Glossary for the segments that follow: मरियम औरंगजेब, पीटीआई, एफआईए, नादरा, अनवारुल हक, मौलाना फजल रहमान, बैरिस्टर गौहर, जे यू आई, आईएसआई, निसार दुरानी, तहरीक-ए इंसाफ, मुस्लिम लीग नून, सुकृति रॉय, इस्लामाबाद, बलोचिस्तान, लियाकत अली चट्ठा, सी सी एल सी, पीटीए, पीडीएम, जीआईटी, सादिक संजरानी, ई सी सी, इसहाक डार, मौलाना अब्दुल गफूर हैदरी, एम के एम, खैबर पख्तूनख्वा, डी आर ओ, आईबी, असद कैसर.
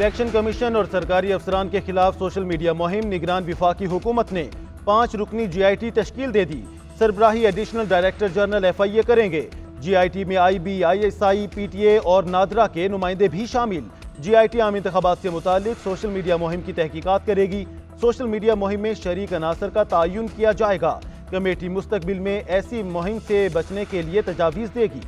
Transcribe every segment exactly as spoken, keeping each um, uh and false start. Election commission और सरकारी अफसरान के खिलाफ सोशल मीडिया मुहिम। निगरान विफाकी हुकूमत ने पाँच रुकनी जीआईटी तश्कील दे दी। सरबराही एडिशनल डायरेक्टर जनरल एफआईए करेंगे। जीआईटी में आईबी, आईएसआई, पीटीए और नादरा के नुमाइंदे भी शामिल। जीआईटी आम इंतखाबात से मुतालिक सोशल मीडिया मुहिम की तहकीकात करेगी। सोशल मीडिया मुहिम में शरीक अनासर का तयन किया जाएगा। कमेटी मुस्तकबिल में ऐसी मुहिम से बचने के लिए तजावीज़ देगी।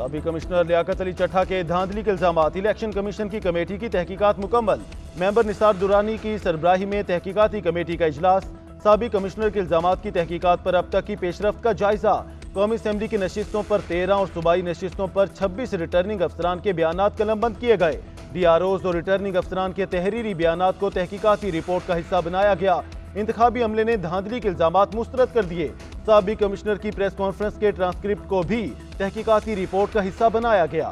साबिक़ कमिश्नर लियाकत अली चट्ठा के धांधली के इल्जाम। इलेक्शन कमीशन की कमेटी की तहकीकात मुकम्मल। मेंबर निसार दुरानी की सरबराही में तहकीकाती कमेटी का इजलास। साबिक़ कमिश्नर के इल्जाम की तहकीकात पर अब तक की पेशरफ्त का जायजा। कौमी असम्बली की नशिस्तों पर तेरह और सूबाई नशिस्तों पर छब्बीस रिटर्निंग अफसरान के बयान कलमबंद किए गए। डी आर ओ और रिटर्निंग अफसरान के तहरीरी बयान को तहकीकाती रिपोर्ट का हिस्सा बनाया गया। इंतखाबी अमले ने धांधली के इल्जाम मुस्तरद कर दिए। साबिक़ कमिश्नर की प्रेस कॉन्फ्रेंस के ट्रांसक्रिप्ट को भी तहकीकाती रिपोर्ट का हिस्सा बनाया गया।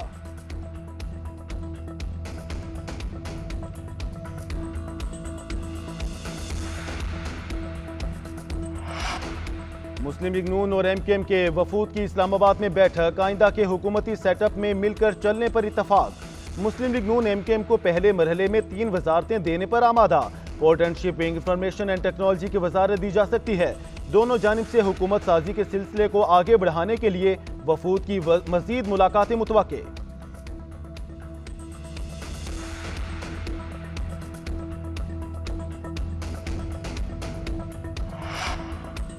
मुस्लिम लीग नून और एम के एम के वफूद की इस्लामाबाद में बैठक। आइंदा के हुकूमती सेटअप में मिलकर चलने पर इतफाक। मुस्लिम लीग नून एम के एम को पहले मरहले में तीन वजारतें देने पर आमादा। Port and shipping, information and technology की वजारत दी जा सकती है। दोनों जानिब से हुकूमत साजी के सिलसिले को आगे बढ़ाने के लिए वफूद की मजीद मुलाकातें मुतवक्के।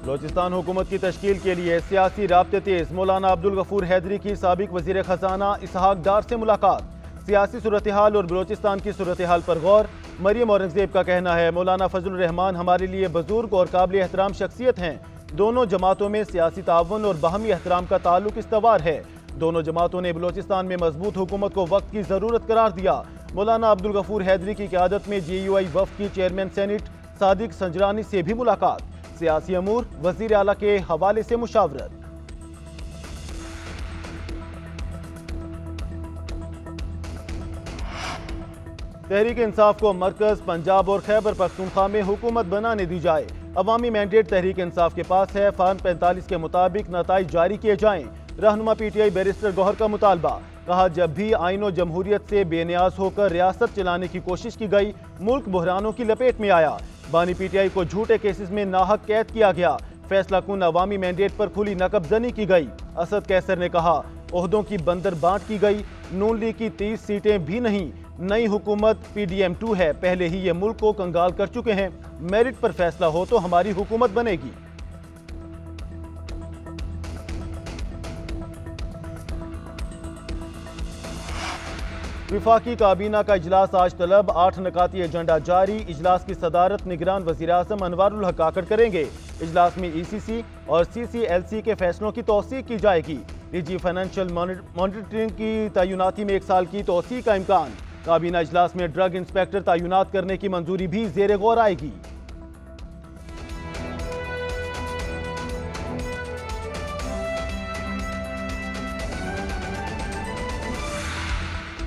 बलोचिस्तान हुकूमत की तश्कील के लिए सियासी राब्ते तेज। मौलाना अब्दुल गफूर हैदरी की साबिक वजीर खजाना इसहाक डार से मुलाकात। सियासी सूरत हाल और बलोचिस्तान की सूरत हाल पर गौर। मरियम औरंगजेब का कहना है मौलाना फजल रहमान हमारे लिए बुजुर्ग और काबिल एहतराम शख्सियत हैं। दोनों जमातों में सियासी ताउन और बाहमी एहतराम का ताल्लुक इस्तवार है। दोनों जमातों ने बलोचिस्तान में मजबूत हुकूमत को वक्त की ज़रूरत करार दिया। मौलाना अब्दुल गफूर हैदरी की क़यादत में जे यू आई वफ़द की चेयरमैन सेनेट सादिक संजरानी से भी मुलाकात। सियासी अमूर वजीर आला के हवाले से मुशावरत। तहरीक-ए इंसाफ को मरकज, पंजाब और खैबर पख्तूनख्वा में हुकूमत बनाने दी जाए। अवामी मैंडेट तहरीक-ए इंसाफ के पास है। फॉर्म पैंतालीस के मुताबिक नताइज जारी किए जाएं। रहनुमा पीटीआई बैरिस्टर गौहर का मुतालबा। कहा जब भी आईनो जमहूरियत से बेनियाज होकर रियासत चलाने की कोशिश की गई, मुल्क बहरानों की लपेट में आया। बानी पीटीआई को झूठे केसेस में नाहक कैद किया गया। फैसला कुन अवामी मैंडेट पर खुली नकबजनी की गई। असद कैसर ने कहा ओहदों की बंदर बांट की गई। नून लीग की तीस सीटें भी नहीं। नई हुकूमत पीडीएम टू है। पहले ही ये मुल्क को कंगाल कर चुके हैं। मेरिट पर फैसला हो तो हमारी हुकूमत बनेगी। विफाकी काबीना का इजलास आज तलब। आठ नकाती एजेंडा जारी। इजलास की सदारत निगरान वजीर आज़म अनवारुल हक आकर करेंगे। इजलास में ई सी सी और सी सी एल सी के फैसलों की तोसीक़ की जाएगी। निजी फाइनेंशियल मॉनिटरिंग की तयनाती में एक साल की तोसीक़ का इम्कान। काबीना इजलास में ड्रग इंस्पेक्टर तयनात करने की मंजूरी भी ज़ेर-ए-गौर आएगी।